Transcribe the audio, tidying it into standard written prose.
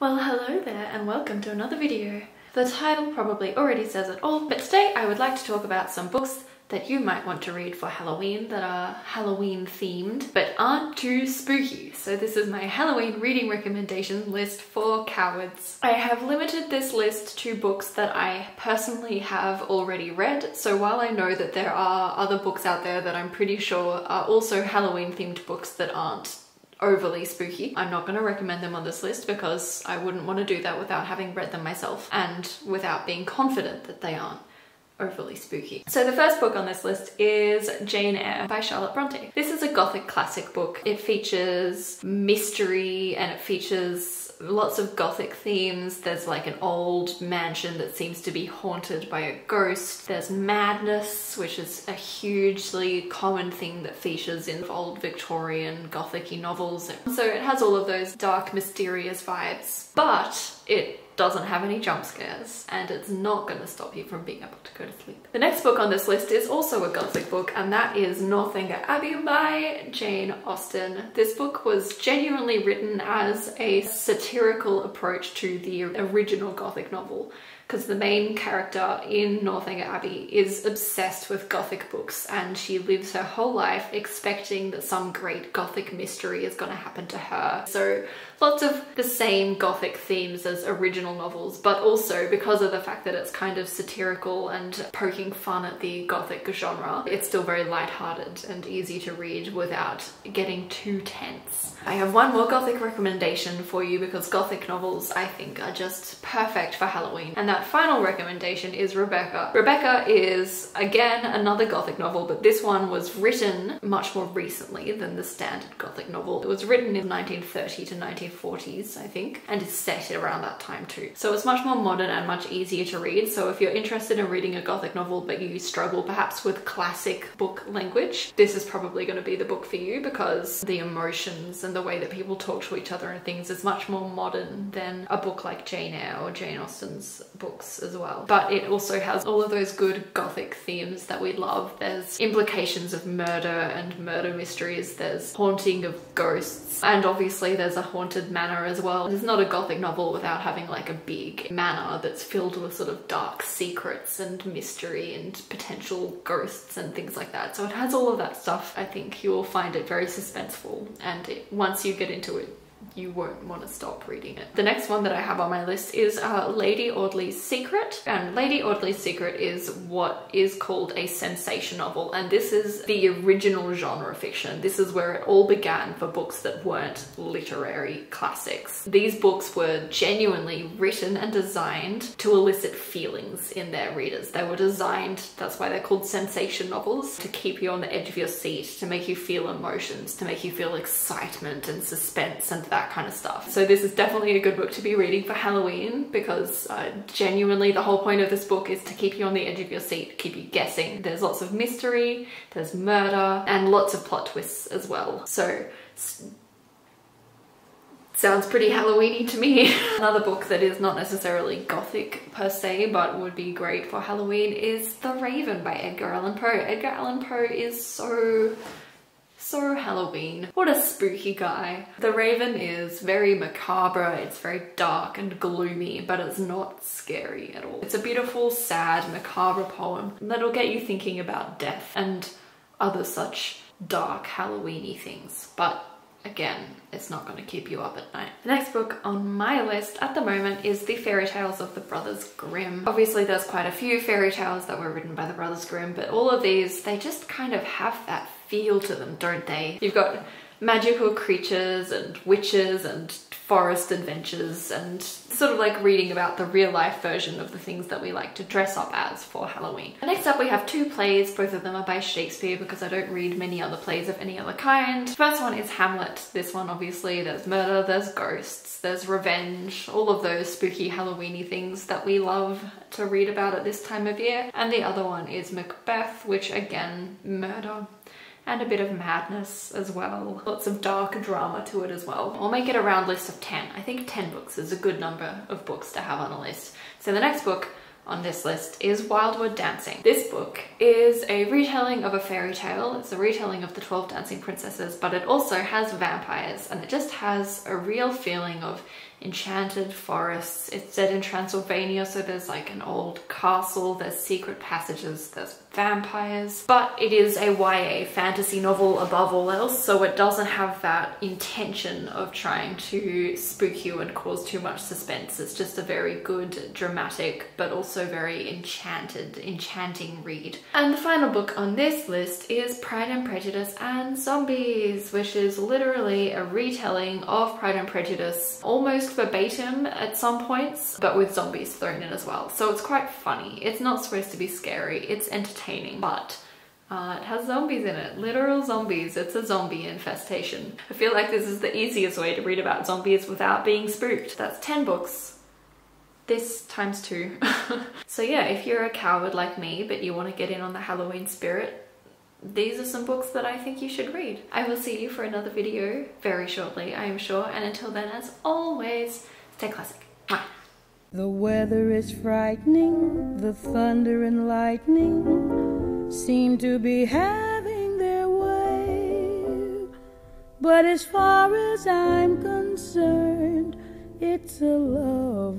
Well, hello there and welcome to another video. The title probably already says it all, but today I would like to talk about some books that you might want to read for Halloween that are Halloween themed but aren't too spooky. So this is my Halloween reading recommendation list for cowards. I have limited this list to books that I personally have already read. So while I know that there are other books out there that I'm pretty sure are also Halloween themed books that aren't overly spooky, I'm not going to recommend them on this list because I wouldn't want to do that without having read them myself and without being confident that they aren't overly spooky. So the first book on this list is Jane Eyre by Charlotte Bronte. This is a gothic classic book. It features mystery and it features lots of gothic themes. There's like an old mansion that seems to be haunted by a ghost. There's madness, which is a hugely common thing that features in old Victorian gothic-y novels. So it has all of those dark, mysterious vibes, but it doesn't have any jump scares and it's not going to stop you from being able to go to sleep. The next book on this list is also a gothic book and that is Northanger Abbey by Jane Austen. This book was genuinely written as a satirical approach to the original gothic novel, because the main character in Northanger Abbey is obsessed with gothic books and she lives her whole life expecting that some great gothic mystery is going to happen to her. So lots of the same gothic themes as original novels, but also because of the fact that it's kind of satirical and poking fun at the gothic genre, it's still very lighthearted and easy to read without getting too tense. I have one more gothic recommendation for you because gothic novels, I think, are just perfect for Halloween, and that final recommendation is Rebecca. Rebecca is again another gothic novel, but this one was written much more recently than the standard gothic novel. It was written in 1930 to 1940s, I think, and it's set around that time too. So it's much more modern and much easier to read. So if you're interested in reading a gothic novel but you struggle perhaps with classic book language, this is probably going to be the book for you because the emotions and the way that people talk to each other and things is much more modern than a book like Jane Eyre or Jane Austen's books as well. But it also has all of those good gothic themes that we love. There's implications of murder and murder mysteries, there's haunting of ghosts, and obviously there's a haunted manor as well. It's not a gothic novel without having like a big manor that's filled with sort of dark secrets and mystery and potential ghosts and things like that. So it has all of that stuff. I think you'll find it very suspenseful, and once you get into it, you won't want to stop reading it. The next one that I have on my list is Lady Audley's Secret, and Lady Audley's Secret is what is called a sensation novel, and this is the original genre fiction. This is where it all began for books that weren't literary classics. These books were genuinely written and designed to elicit feelings in their readers. They were designed, that's why they're called sensation novels, to keep you on the edge of your seat, to make you feel emotions, to make you feel excitement and suspense and that kind of stuff. So this is definitely a good book to be reading for Halloween because genuinely the whole point of this book is to keep you on the edge of your seat, keep you guessing. There's lots of mystery, there's murder, and lots of plot twists as well. So sounds pretty Halloweeny to me. Another book that is not necessarily gothic per se, but would be great for Halloween is The Raven by Edgar Allan Poe. Edgar Allan Poe is so Halloween. What a spooky guy. The Raven is very macabre, it's very dark and gloomy, but it's not scary at all. It's a beautiful, sad, macabre poem that'll get you thinking about death and other such dark Halloweeny things. But again, it's not going to keep you up at night. The next book on my list at the moment is The Fairy Tales of the Brothers Grimm. Obviously there's quite a few fairy tales that were written by the Brothers Grimm, but all of these, they just kind of have that feel to them, don't they? You've got magical creatures and witches and forest adventures and sort of like reading about the real life version of the things that we like to dress up as for Halloween. Next up we have two plays, both of them are by Shakespeare because I don't read many other plays of any other kind. The first one is Hamlet. This one obviously there's murder, there's ghosts, there's revenge, all of those spooky Halloweeny things that we love to read about at this time of year. And the other one is Macbeth, which again, murder and a bit of madness as well. Lots of dark drama to it as well. I'll make it a round list of 10. I think 10 books is a good number of books to have on a list. So the next book on this list is Wildwood Dancing. This book is a retelling of a fairy tale. It's a retelling of the 12 Dancing Princesses, but it also has vampires, and it just has a real feeling of enchanted forests. It's set in Transylvania, so there's like an old castle, there's secret passages, there's vampires. But it is a YA fantasy novel above all else, so it doesn't have that intention of trying to spook you and cause too much suspense. It's just a very good, dramatic, but also very enchanting read. And the final book on this list is Pride and Prejudice and Zombies, which is literally a retelling of Pride and Prejudice, almost verbatim at some points, but with zombies thrown in as well. So it's quite funny. It's not supposed to be scary, it's entertaining, but it has zombies in it, literal zombies. It's a zombie infestation. I feel like this is the easiest way to read about zombies without being spooked. That's 10 books. This times 2. So yeah, if you're a coward like me, but you want to get in on the Halloween spirit, these are some books that I think you should read. I will see you for another video very shortly, I am sure. And until then, as always, stay classic. Mwah. The weather is frightening, the thunder and lightning seem to be having their way. But as far as I'm concerned, it's a love.